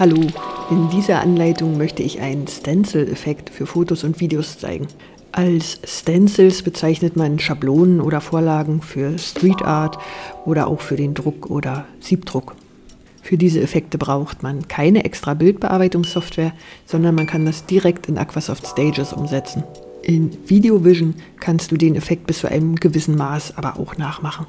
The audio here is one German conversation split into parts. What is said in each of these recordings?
Hallo, in dieser Anleitung möchte ich einen Stencil-Effekt für Fotos und Videos zeigen. Als Stencils bezeichnet man Schablonen oder Vorlagen für Street Art oder auch für den Druck oder Siebdruck. Für diese Effekte braucht man keine extra Bildbearbeitungssoftware, sondern man kann das direkt in AquaSoft Stages umsetzen. In Video Vision kannst du den Effekt bis zu einem gewissen Maß aber auch nachmachen.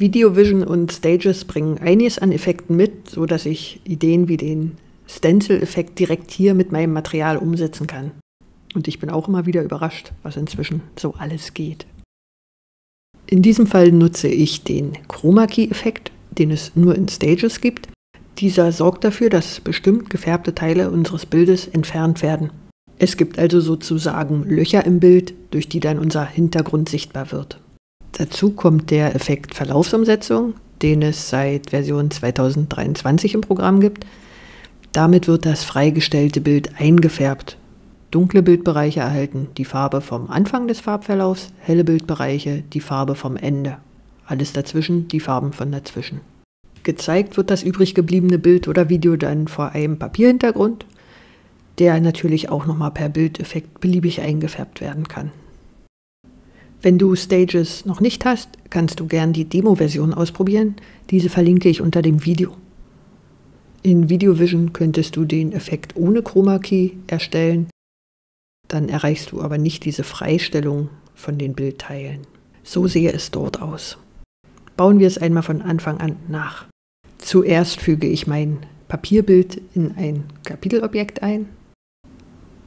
Video Vision und Stages bringen einiges an Effekten mit, sodass ich Ideen wie den Stencil-Effekt direkt hier mit meinem Material umsetzen kann. Und ich bin auch immer wieder überrascht, was inzwischen so alles geht. In diesem Fall nutze ich den Chroma Key-Effekt, den es nur in Stages gibt. Dieser sorgt dafür, dass bestimmt gefärbte Teile unseres Bildes entfernt werden. Es gibt also sozusagen Löcher im Bild, durch die dann unser Hintergrund sichtbar wird. Dazu kommt der Effekt Verlaufsumsetzung, den es seit Version 2023 im Programm gibt. Damit wird das freigestellte Bild eingefärbt. Dunkle Bildbereiche erhalten die Farbe vom Anfang des Farbverlaufs, helle Bildbereiche die Farbe vom Ende. Alles dazwischen die Farben von dazwischen. Gezeigt wird das übrig gebliebene Bild oder Video dann vor einem Papierhintergrund, der natürlich auch nochmal per Bildeffekt beliebig eingefärbt werden kann. Wenn du Stages noch nicht hast, kannst du gern die Demo-Version ausprobieren. Diese verlinke ich unter dem Video. In Video Vision könntest du den Effekt ohne Chroma Key erstellen. Dann erreichst du aber nicht diese Freistellung von den Bildteilen. So sehe es dort aus. Bauen wir es einmal von Anfang an nach. Zuerst füge ich mein Papierbild in ein Kapitelobjekt ein.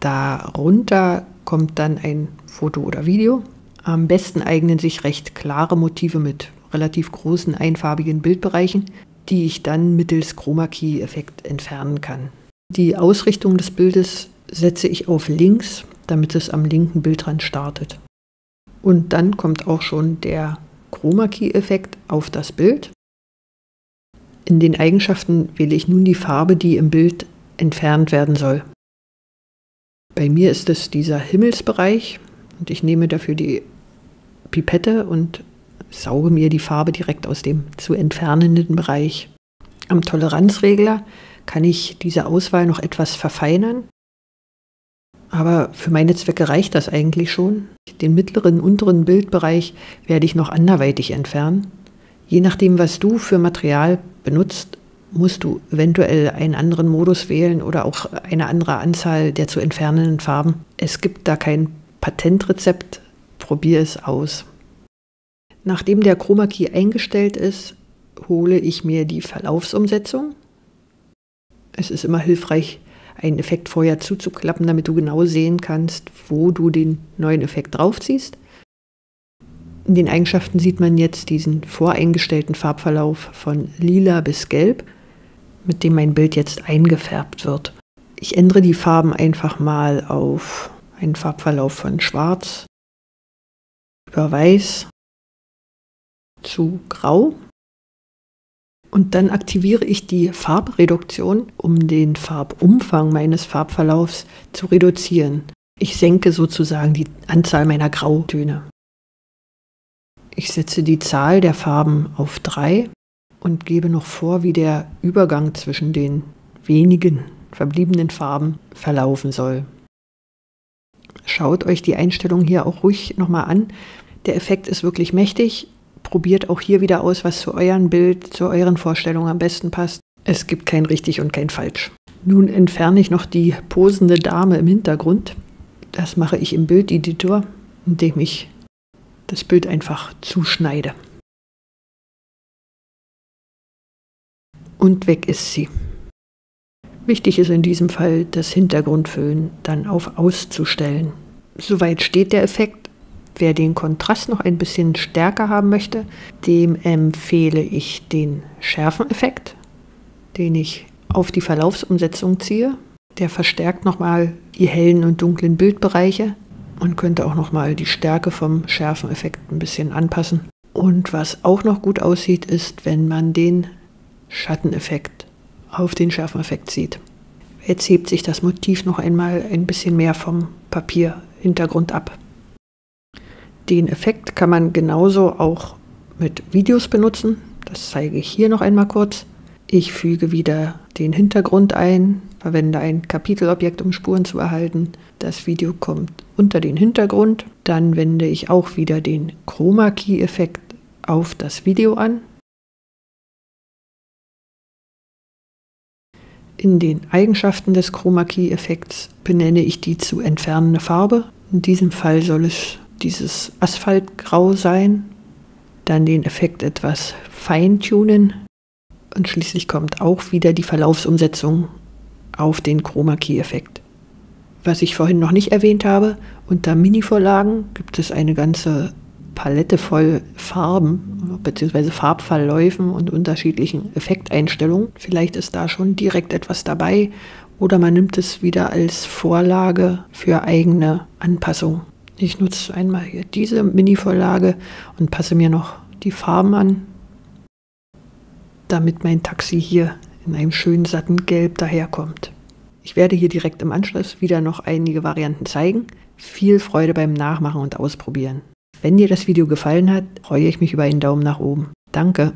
Darunter kommt dann ein Foto oder Video. Am besten eignen sich recht klare Motive mit relativ großen einfarbigen Bildbereichen, die ich dann mittels Chroma Key-Effekt entfernen kann. Die Ausrichtung des Bildes setze ich auf links, damit es am linken Bildrand startet. Und dann kommt auch schon der Chroma Key-Effekt auf das Bild. In den Eigenschaften wähle ich nun die Farbe, die im Bild entfernt werden soll. Bei mir ist es dieser Himmelsbereich und ich nehme dafür die Pipette und sauge mir die Farbe direkt aus dem zu entfernenden Bereich. Am Toleranzregler kann ich diese Auswahl noch etwas verfeinern, aber für meine Zwecke reicht das eigentlich schon. Den mittleren, unteren Bildbereich werde ich noch anderweitig entfernen. Je nachdem, was du für Material benutzt, musst du eventuell einen anderen Modus wählen oder auch eine andere Anzahl der zu entfernenden Farben. Es gibt da kein Patentrezept, probier es aus. Nachdem der Chroma Key eingestellt ist, hole ich mir die Verlaufsumsetzung. Es ist immer hilfreich, einen Effekt vorher zuzuklappen, damit du genau sehen kannst, wo du den neuen Effekt draufziehst. In den Eigenschaften sieht man jetzt diesen voreingestellten Farbverlauf von lila bis gelb, mit dem mein Bild jetzt eingefärbt wird. Ich ändere die Farben einfach mal auf einen Farbverlauf von schwarz über weiß zu grau und dann aktiviere ich die Farbreduktion, um den Farbumfang meines Farbverlaufs zu reduzieren. Ich senke sozusagen die Anzahl meiner Grautöne. Ich setze die Zahl der Farben auf 3 und gebe noch vor, wie der Übergang zwischen den wenigen verbliebenen Farben verlaufen soll. Schaut euch die Einstellung hier auch ruhig nochmal an. Der Effekt ist wirklich mächtig. Probiert auch hier wieder aus, was zu eurem Bild, zu euren Vorstellungen am besten passt. Es gibt kein richtig und kein falsch. Nun entferne ich noch die posende Dame im Hintergrund. Das mache ich im Bildeditor, indem ich das Bild einfach zuschneide. Und weg ist sie. Wichtig ist in diesem Fall, das Hintergrundfüllen dann auf auszustellen. Soweit steht der Effekt. Wer den Kontrast noch ein bisschen stärker haben möchte, dem empfehle ich den Schärfeneffekt, den ich auf die Verlaufsumsetzung ziehe. Der verstärkt nochmal die hellen und dunklen Bildbereiche. Man könnte auch nochmal die Stärke vom Schärfeneffekt ein bisschen anpassen. Und was auch noch gut aussieht, ist, wenn man den Schatteneffekt auf den Schärfeneffekt zieht. Jetzt hebt sich das Motiv noch einmal ein bisschen mehr vom Papierhintergrund ab. Den Effekt kann man genauso auch mit Videos benutzen. Das zeige ich hier noch einmal kurz. Ich füge wieder den Hintergrund ein, verwende ein Kapitelobjekt, um Spuren zu erhalten. Das Video kommt unter den Hintergrund. Dann wende ich auch wieder den Chroma Key-Effekt auf das Video an. In den Eigenschaften des Chroma Key-Effekts benenne ich die zu entfernende Farbe. In diesem Fall soll es dieses Asphaltgrau sein. Dann den Effekt etwas feintunen. Und schließlich kommt auch wieder die Verlaufsumsetzung auf den Chroma Key-Effekt. Was ich vorhin noch nicht erwähnt habe, unter Mini-Vorlagen gibt es eine ganze Palette voll Farben bzw. Farbverläufen und unterschiedlichen Effekteinstellungen. Vielleicht ist da schon direkt etwas dabei oder man nimmt es wieder als Vorlage für eigene Anpassung. Ich nutze einmal hier diese Mini-Vorlage und passe mir noch die Farben an, damit mein Taxi hier in einem schönen satten Gelb daherkommt. Ich werde hier direkt im Anschluss wieder noch einige Varianten zeigen. Viel Freude beim Nachmachen und Ausprobieren. Wenn dir das Video gefallen hat, freue ich mich über einen Daumen nach oben. Danke!